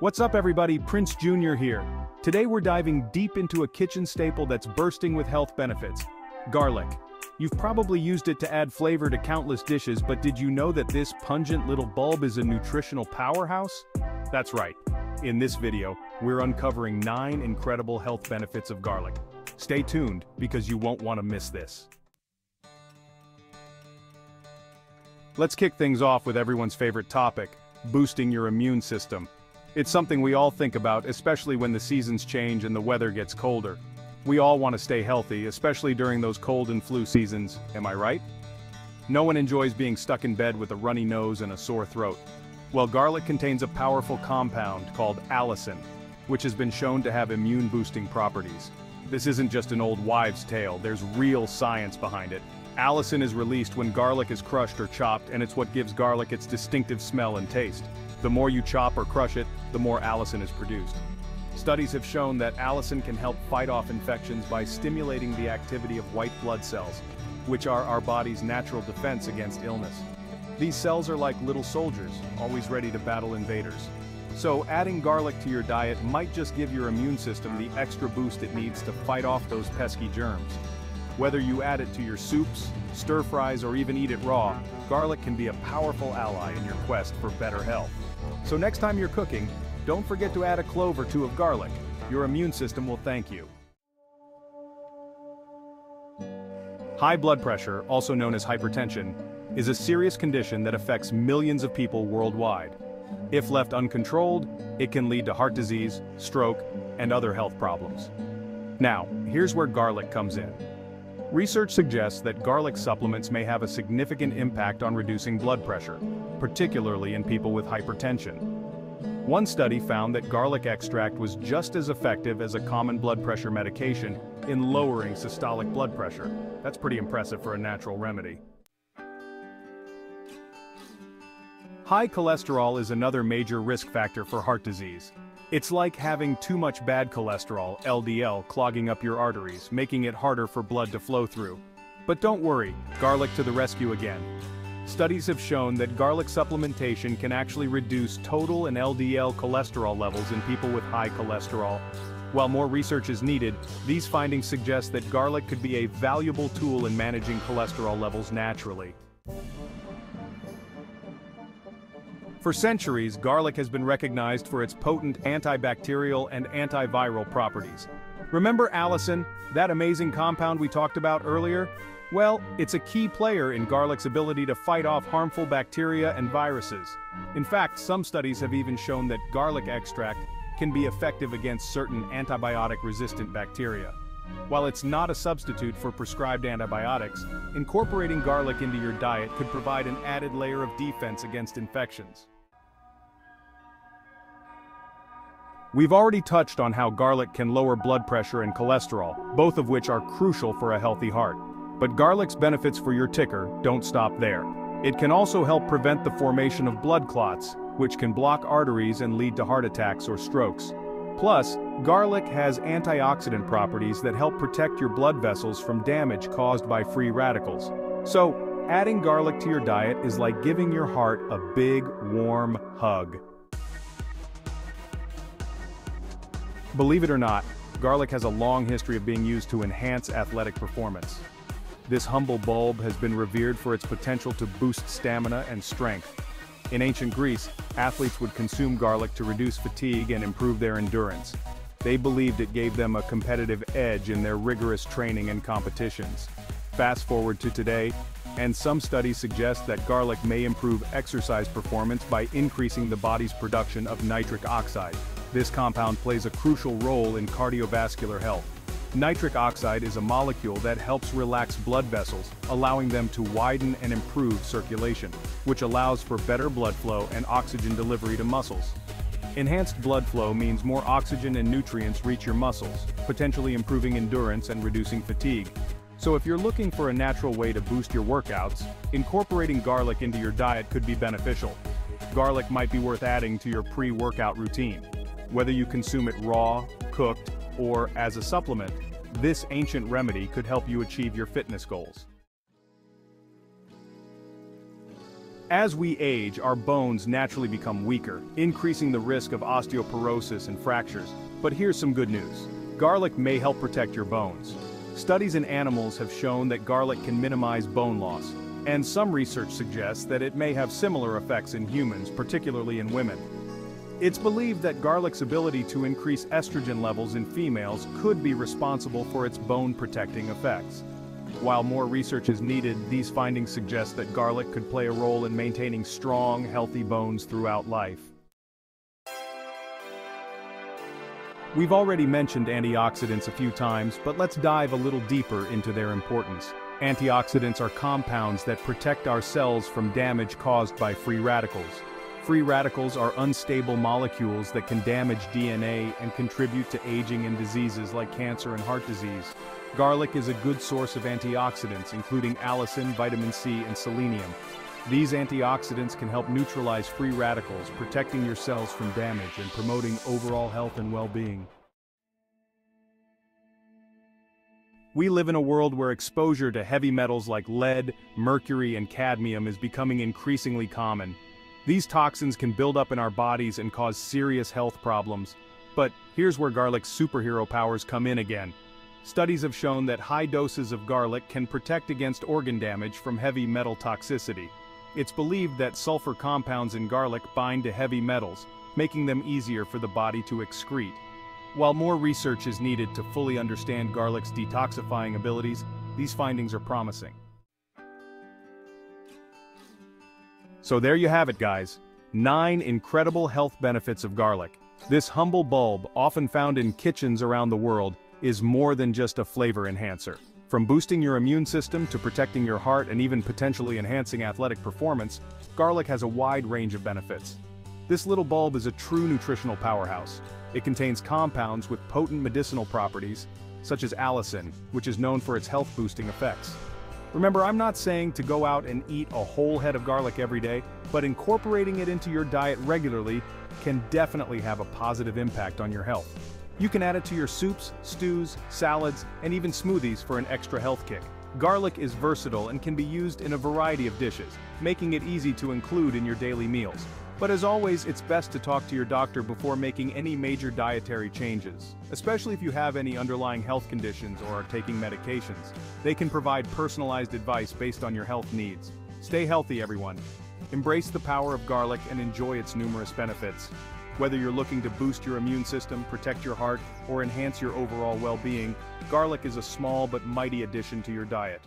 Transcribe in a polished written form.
What's up everybody, Prince Jr. here. Today we're diving deep into a kitchen staple that's bursting with health benefits, garlic. You've probably used it to add flavor to countless dishes, but did you know that this pungent little bulb is a nutritional powerhouse? That's right. In this video, we're uncovering 9 incredible health benefits of garlic. Stay tuned, because you won't want to miss this. Let's kick things off with everyone's favorite topic, boosting your immune system. It's something we all think about, especially when the seasons change and the weather gets colder. We all want to stay healthy, especially during those cold and flu seasons, am I right? No one enjoys being stuck in bed with a runny nose and a sore throat. Well, garlic contains a powerful compound called allicin, which has been shown to have immune-boosting properties. This isn't just an old wives' tale, there's real science behind it. Allicin is released when garlic is crushed or chopped, and it's what gives garlic its distinctive smell and taste. The more you chop or crush it, the more allicin is produced. Studies have shown that allicin can help fight off infections by stimulating the activity of white blood cells, which are our body's natural defense against illness. These cells are like little soldiers, always ready to battle invaders. So adding garlic to your diet might just give your immune system the extra boost it needs to fight off those pesky germs. Whether you add it to your soups, stir-fries, or even eat it raw, garlic can be a powerful ally in your quest for better health. So next time you're cooking, don't forget to add a clove or two of garlic. Your immune system will thank you. High blood pressure, also known as hypertension, is a serious condition that affects millions of people worldwide. If left uncontrolled, it can lead to heart disease, stroke, and other health problems. Now, here's where garlic comes in. Research suggests that garlic supplements may have a significant impact on reducing blood pressure, particularly in people with hypertension. One study found that garlic extract was just as effective as a common blood pressure medication in lowering systolic blood pressure. That's pretty impressive for a natural remedy. High cholesterol is another major risk factor for heart disease. It's like having too much bad cholesterol, LDL, clogging up your arteries, making it harder for blood to flow through. But don't worry, garlic to the rescue again. Studies have shown that garlic supplementation can actually reduce total and LDL cholesterol levels in people with high cholesterol. While more research is needed, these findings suggest that garlic could be a valuable tool in managing cholesterol levels naturally. For centuries, garlic has been recognized for its potent antibacterial and antiviral properties. Remember allicin, that amazing compound we talked about earlier? Well, it's a key player in garlic's ability to fight off harmful bacteria and viruses. In fact, some studies have even shown that garlic extract can be effective against certain antibiotic-resistant bacteria. While it's not a substitute for prescribed antibiotics, incorporating garlic into your diet could provide an added layer of defense against infections. We've already touched on how garlic can lower blood pressure and cholesterol, both of which are crucial for a healthy heart. But garlic's benefits for your ticker don't stop there. It can also help prevent the formation of blood clots, which can block arteries and lead to heart attacks or strokes. Plus, garlic has antioxidant properties that help protect your blood vessels from damage caused by free radicals. So, adding garlic to your diet is like giving your heart a big, warm hug. Believe it or not, garlic has a long history of being used to enhance athletic performance. This humble bulb has been revered for its potential to boost stamina and strength. In ancient Greece, athletes would consume garlic to reduce fatigue and improve their endurance. They believed it gave them a competitive edge in their rigorous training and competitions. Fast forward to today, and some studies suggest that garlic may improve exercise performance by increasing the body's production of nitric oxide. This compound plays a crucial role in cardiovascular health. Nitric oxide is a molecule that helps relax blood vessels, allowing them to widen and improve circulation, which allows for better blood flow and oxygen delivery to muscles. Enhanced blood flow means more oxygen and nutrients reach your muscles, potentially improving endurance and reducing fatigue. So if you're looking for a natural way to boost your workouts, incorporating garlic into your diet could be beneficial. Garlic might be worth adding to your pre-workout routine. Whether you consume it raw, cooked, or as a supplement, this ancient remedy could help you achieve your fitness goals. As we age, our bones naturally become weaker, increasing the risk of osteoporosis and fractures. But here's some good news. Garlic may help protect your bones. Studies in animals have shown that garlic can minimize bone loss, and some research suggests that it may have similar effects in humans, particularly in women. It's believed that garlic's ability to increase estrogen levels in females could be responsible for its bone-protecting effects. While more research is needed, these findings suggest that garlic could play a role in maintaining strong, healthy bones throughout life. We've already mentioned antioxidants a few times, but let's dive a little deeper into their importance. Antioxidants are compounds that protect our cells from damage caused by free radicals. Free radicals are unstable molecules that can damage DNA and contribute to aging and diseases like cancer and heart disease. Garlic is a good source of antioxidants, including allicin, vitamin C, and selenium. These antioxidants can help neutralize free radicals, protecting your cells from damage and promoting overall health and well-being. We live in a world where exposure to heavy metals like lead, mercury, and cadmium is becoming increasingly common. These toxins can build up in our bodies and cause serious health problems. But here's where garlic's superhero powers come in again. Studies have shown that high doses of garlic can protect against organ damage from heavy metal toxicity. It's believed that sulfur compounds in garlic bind to heavy metals, making them easier for the body to excrete. While more research is needed to fully understand garlic's detoxifying abilities, these findings are promising. So there you have it, guys. 9 incredible health benefits of garlic. This humble bulb, often found in kitchens around the world, is more than just a flavor enhancer. From boosting your immune system to protecting your heart and even potentially enhancing athletic performance, garlic has a wide range of benefits. This little bulb is a true nutritional powerhouse. It contains compounds with potent medicinal properties, such as allicin, which is known for its health-boosting effects. Remember, I'm not saying to go out and eat a whole head of garlic every day, but incorporating it into your diet regularly can definitely have a positive impact on your health. You can add it to your soups, stews, salads, and even smoothies for an extra health kick. Garlic is versatile and can be used in a variety of dishes, making it easy to include in your daily meals. But as always, it's best to talk to your doctor before making any major dietary changes, especially if you have any underlying health conditions or are taking medications. They can provide personalized advice based on your health needs. Stay healthy, everyone. Embrace the power of garlic and enjoy its numerous benefits. Whether you're looking to boost your immune system, protect your heart, or enhance your overall well-being, garlic is a small but mighty addition to your diet.